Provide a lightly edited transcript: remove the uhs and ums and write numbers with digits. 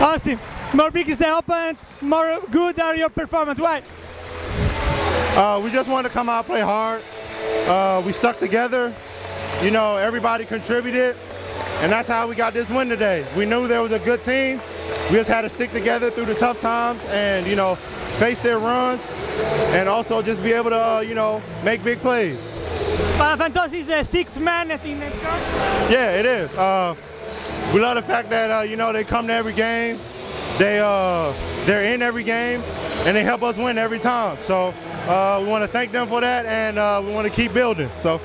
Austin, more big is the opponent, more good are your performance. Why? We just wanted to come out, play hard. We stuck together. You know, everybody contributed, and that's how we got this win today. We knew there was a good team. We just had to stick together through the tough times and, you know, face their runs and also just be able to, you know, make big plays. PalaFantozzi is the sixth man in the club? Yeah, it is. We love the fact that, you know, they come to every game. They're in every game, and they help us win every time. So we want to thank them for that, and we want to keep building. So.